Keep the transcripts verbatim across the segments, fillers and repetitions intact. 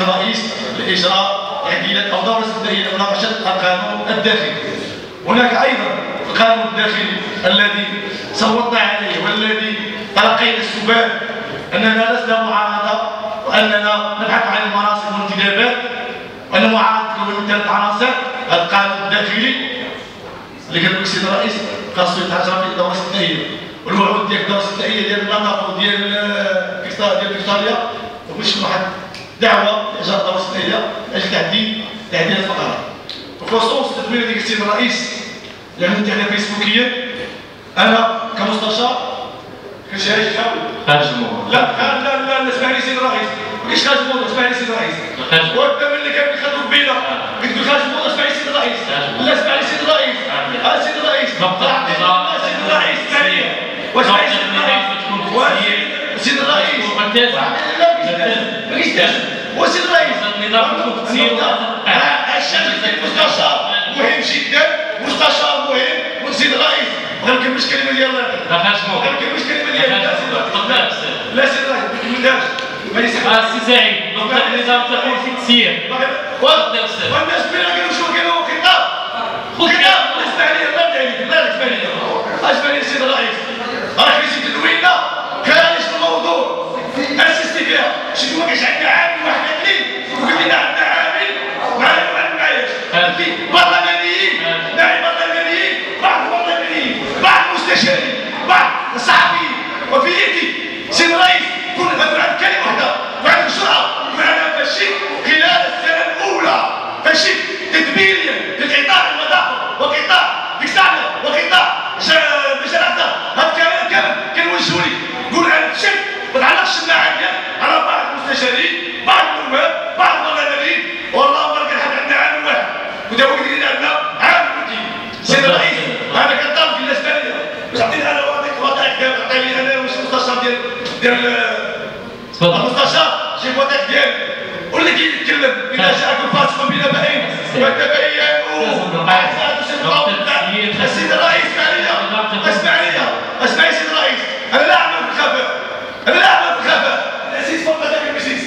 رئيس الإجراء عديلة أو دورة استثنائية لمناقشة القانون الداخلي. هناك أيضا القانون الداخلي الذي صوتنا عليه والذي تلقينا السباب أننا لسنا معارضة وأننا نبحث عن المناصب والانتدابات وأن معارضة كون ثلاث عناصر. هذا القانون الداخلي اللي كان السيد الرئيس خاصو يتهاجر في الدورة الاستثنائية والوعود ديال الدورة الاستثنائية ديال النطاق وديال ديال فيكتوريا ومش واحد دعوه لاجراء الدوره الاستثنائيه لاجل تعديل تعديل الفقره. بخصوص تدوير ديك السيد الرئيس اللي عملت عليها فيسبوكيا، انا كمستشار كنشارك خارج الموضوع. لا لا لا اسمعني سيد الرئيس، ما كاينش خارج الموضوع، اسمعني سيد الرئيس. وانت ملي كنخدموا بينا كتقول خارج الموضوع، اسمعني سيد الرئيس. لا اسمعني سيد الرئيس، اه سيد الرئيس، لا سيد الرئيس ثانيه، واسمعني سيد الرئيس. سيد الرئيس وسيد الرئيس الشغل في المستشار مهم جدا، مستشار مهم. وسيد الرئيس ما نكملش كلمه ديال الله، ما نكملش كلمه ديال الله. لا سيد الرئيس ما نكملهاش. السي سعيد نقطه النظام تقول في التسيير وتفضل استاذ والناس بينا كنمشيو كيلو خطاب خطاب اسمع لي رد عليك. لا اسمع لي اسمع لي سيد الرئيس، راه حيت تدوينا كارثه الموضوع اسستي فيها. شنو ما كاينش عندنا عامل واحد اثنين وكاين عندنا عامل وعامل واحد معايش برلمانيين، نائب برلمانيين، بعض البرلمانيين، بعض المستشارين، بعض الصحفيين. وفي يدي سيد الرئيس كون نهضر عن كلمه وحده وعن الجرأه وعلى فشي خلال السنه الاولى فشي تدبيريا لقطاع المظافر وقطاع التكساله وقطاع مجالات. هذا الكلام كامل كنوجهوا لي قول عن الشيء ما تعلقش بمعايا على بعض المستشارين، بعض النواب، بعض البرلمانيين. والله ما كان حد عندنا عامل واحد ودابا كاين عندنا عامل ودي. سيد الرئيس انا كنطالب بالنسبه ليا باش تعطيني انا واحد الوثائق ديالي، عطيني انا واش المستشار ديال ديال المستشار شي وثائق ديالي واللي كيتكلم اذا جاءكم فاسق بلا بين فتبينوا ان تسرقوا. السيد الرئيس اسمع ليا اسمع ليا اسمع لي سيد الرئيس، انا لا اعمل بالخفاء، انا لا اعمل بالخفاء. العزيز فوق هذاك المجلس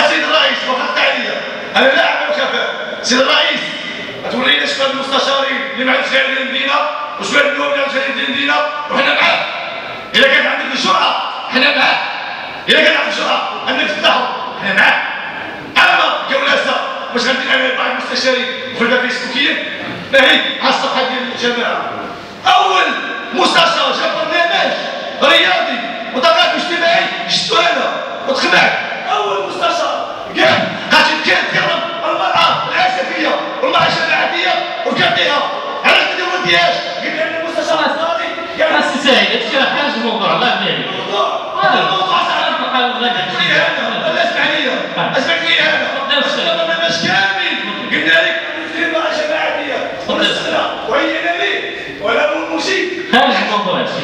السيد الرئيس وقفت عليا، انا لا اعمل بالخفاء. سيد الرئيس تورينا شكون المستشارين اللي ما عندوش غير المدينه وشكون النواب اللي ما عندوش غير المدينه وحنا معاك. اذا كانت عندك الجرأه حنا معاك، اذا كانت عندك الجرأه انك تفتحوا حنا معاك. اما جلسه واش غندير انا بعض المستشارين وخدمه فيسبوكيه باهي على الصفحه ديال الجماعه. اول مستشار جاب برنامج رياضي وثقافي اجتماعي شفتو انا وتخلعت. اول مستشار قال غادي كيتكلم على المراه العسفيه والمعاشره العاديه وكيعطيها على الدوله دياش. قلت لها المستشار الصادق قال لها السي سعيد هادشي راه خارج الموضوع. الله يبارك هذا الموضوع صعيب القانون غادي تقولي انا. لا اسمع ليا اسمع ليا انا برنامج كامل قلنا لك المعاشره العاديه والسنه وهي نبي ولا موشي خارج الموضوع. هادشي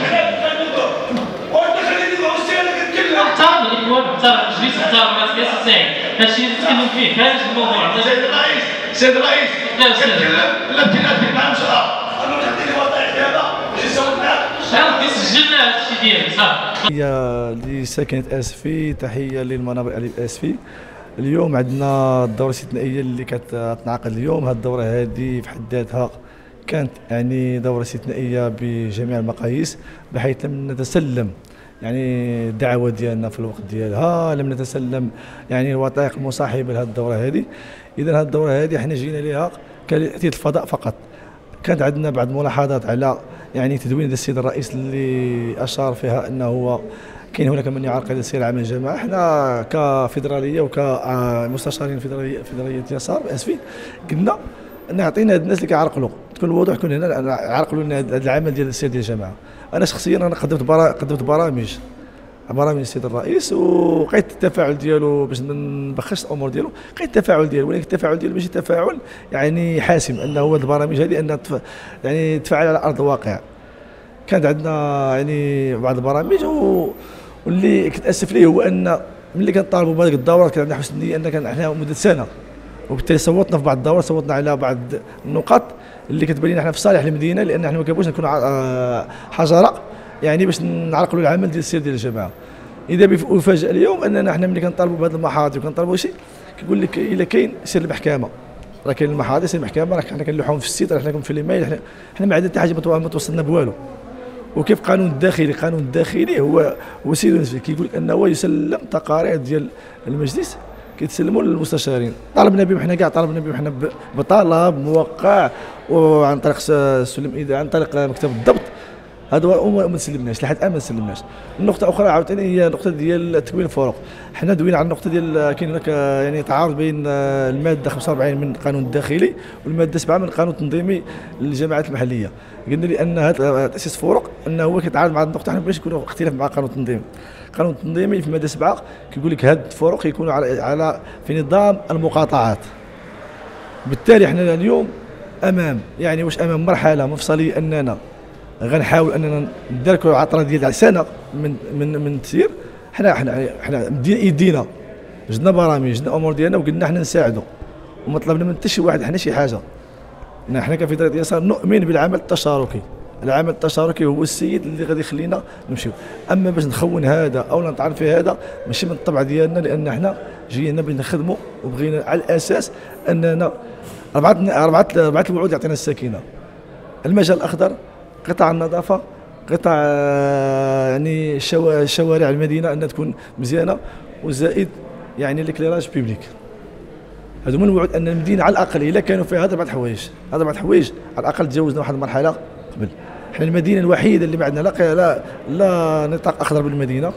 احترم جليس احترم راسك يا سي سعيد، هادشي اللي تتكلم فيه خارج الموضوع. سيد الرئيس سيد الرئيس كنتكلم لا كنتكلم مع مشرف انا نعطيك الوضعيه دابا باش نسولك معاك شحال سجلنا هادشي ديالك صافي. تحيه لساكنه اسفي، تحيه للمنابر الاهليه باسفي. اليوم عندنا الدوره الاستثنائيه اللي كتنعقد اليوم. هاد الدوره هادي في حد ذاتها كانت يعني دوره استثنائيه بجميع المقاييس، بحيث لم نتسلم يعني الدعوه ديالنا في الوقت ديالها، لم نتسلم يعني الوثائق المصاحبه لهذه الدوره هذه. اذا هذه الدوره هذه احنا جينا لها كتحديث الفضاء فقط. كانت عندنا بعض الملاحظات على يعني تدوين السيد الرئيس اللي اشار فيها انه هو كاين هناك من يعرقل السير العام للجماعه. احنا كفيدراليه وكمستشارين فيدراليه فيدراليه يسار اسفين قلنا نعطينا هاد الناس اللي كيعرقلوا تكون الوضوح كون هنا عرقلوا لنا هذا العمل ديال السير ديال الجماعه. انا شخصيا انا قدمت برا... قدمت برامج برامج السيد الرئيس وقيت التفاعل ديالو باش ما نبخش الامور ديالو. قيت التفاعل ديالو ولكن التفاعل ديالو ماشي تفاعل يعني حاسم انه هذه البرامج هذه انها تف... يعني تفاعل على ارض الواقع. كانت عندنا يعني بعض البرامج و... واللي كنتاسف ليه هو ان ملي كنطالبوا بهذيك الدوره كان عندنا حسن النيه ان كان حنا مده سنه، وبالتالي صوتنا في بعض الدوره صوتنا على بعض النقاط اللي كتبان لنا احنا في صالح المدينه، لان احنا ما كنبغيوش نكونوا حجره يعني باش نعرقلوا العمل ديال السير ديال الجماعه. اذا بفاجئ اليوم اننا احنا ملي كنطالبوا بهذه المحاضر وكنطالبوا شيء كيقول لك الا كاين سير المحكمه، راه كاين المحاضر سير المحكمه، راه حنا كنلوحوهم في السيت، راه حنا في الايميل، حنا حنا ما عندنا حتى حاجه ما توصلنا بوالو. وكيف القانون الداخلي، القانون الداخلي هو هو سيدنا كيقول لك انه يسلم تقارير ديال المجلس كيتسلموا للمستشارين. طالبنا بهم حنا كاع، طالبنا بهم حنا بطلب موقع وعن طريق سلم اذاعه، عن طريق مكتب الضبط، هادو ما سلمناش لحد الان ما سلمناش. النقطه اخرى عاوتاني هي النقطه ديال تكوين الفروق. حنا دوينا على النقطه ديال كاين هناك يعني تعارض بين الماده خمسة وأربعين من القانون الداخلي والماده سبعة من القانون التنظيمي للجماعات المحليه. قلنا بان هذا تاسيس فروق انه هو كيتعارض مع النقطه، حنا ما بغيناش يكونوا اختلاف مع القانون التنظيمي. القانون التنظيمي في الماده سبعة كيقول لك هاد الفروق يكونوا على على في نظام المقاطعات. بالتالي حنا اليوم امام يعني واش امام مرحله مفصليه اننا غنحاول اننا نداركوا العطره ديال سنه من من من التسيير. حنا حنا حنا مدينا ايدينا، جدنا برامج، جدنا امور ديالنا، وقلنا حنا نساعدوا وما طلبنا من حتى شي واحد حنا شي حاجه. حنا كفدرالية اليسار نؤمن بالعمل التشاركي، العمل التشاركي هو السيد اللي غادي يخلينا نمشيو. اما باش نخون هذا او نطعن في هذا ماشي من الطبع ديالنا، لان حنا جينا باش نخدموا وبغينا على الاساس اننا اربعه اربعه اربعه الوعود يعطينا السكينه. المجال الاخضر، قطاع النظافه، قطاع يعني شوارع المدينه انها تكون مزيانه، وزائد يعني ليكليراج بيبليك. هذو من الوعود ان المدينه على الاقل الا كانوا فيها هاد اربع حوايج، هاد اربع حوايج على الاقل تجاوزنا واحد المرحله قبل. حنا المدينه الوحيده اللي ما عندنا لا لا لا نطاق اخضر بالمدينه،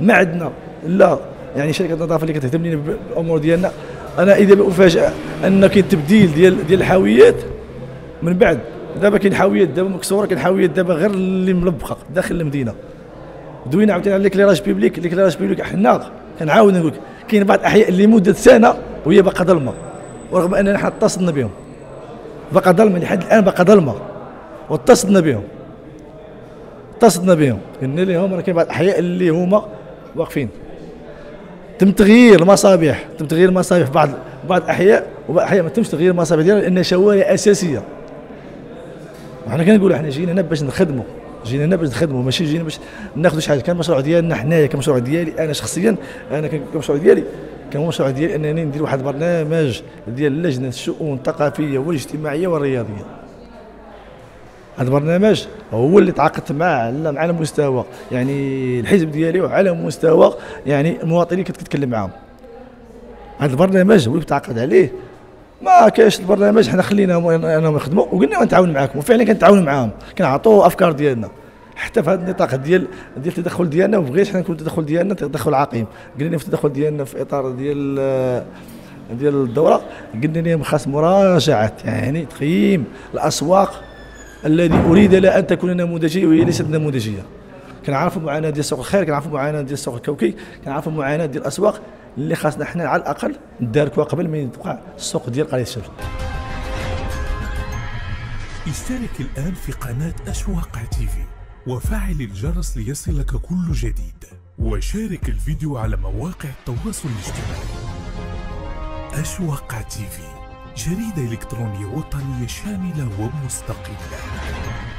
ما عندنا لا يعني شركه نظافه اللي كتهتم لنا بالامور ديالنا. انا اذا افاجئ ان كاين تبديل ديال ديال الحاويات من بعد. دابا كاين حاويات دابا مكسوره، كاين حاويات دابا غير اللي ملبقه داخل المدينه. دوينا عاوتاني على ليكليراج بيبليك، ليكليراج بيبليك حنا كنعاود نقول لك كاين بعض الاحياء اللي مده سنه وهي باقا ظلمه، ورغم اننا حنا اتصلنا بهم باقا ظلمه لحد الان، باقا ظلمه واتصلنا بهم اتصلنا بهم قلنا لهم راه كاين بعض الاحياء اللي هما واقفين. تم تغيير المصابيح، تم تغيير المصابيح في بعض بعض الاحياء، وبعض الاحياء ما تمش تغيير المصابيح ديالها لان شوارع اساسيه. وحنا كنقولوا حنا جينا هنا باش نخدموا، جينا هنا باش نخدموا، ماشي جينا باش ناخذوا شي حاجه. كان المشروع ديالنا حنايا، كان مشروع ديالي انا شخصيا، انا كان المشروع ديالي كان هو المشروع ديالي انني ندير واحد البرنامج ديال لجنه الشؤون الثقافيه والاجتماعيه والرياضيه. هذا البرنامج هو اللي تعاقدت معاه على مستوى يعني الحزب ديالي وعلى مستوى يعني المواطنين اللي كنت كنتكلم معاهم. هذا البرنامج هو اللي تعاقد عليه. ما كاينش البرنامج حنا خليناهم انهم يخدموا وقلنا غنتعاون معاكم، وفعلا كنتعاونوا معاهم، كنعطوا افكار ديالنا حتى في هذا النطاق ديال ديال التدخل ديالنا. وما بغيناش حنا نكون التدخل ديالنا تدخل عقيم. قلنا لهم في التدخل ديالنا في اطار ديال ديال الدوره قلنا لهم خاص مراجعه يعني تقييم الاسواق الذي اريد لا ان تكون نموذجيه وهي ليست نموذجيه. كنعرفوا معاناه ديال سوق الخير، كنعرفوا معاناه ديال سوق الكوكي، كنعرفوا معاناه ديال الاسواق اللي خاصنا حنا على الاقل نداركوها قبل ما يتوقع السوق ديال قريه الشمس. اشترك الان في قناه اشواق تيفي وفعل الجرس ليصلك كل جديد، وشارك الفيديو على مواقع التواصل الاجتماعي. اشواق تيفي، جريده الكترونيه وطنيه شامله ومستقله.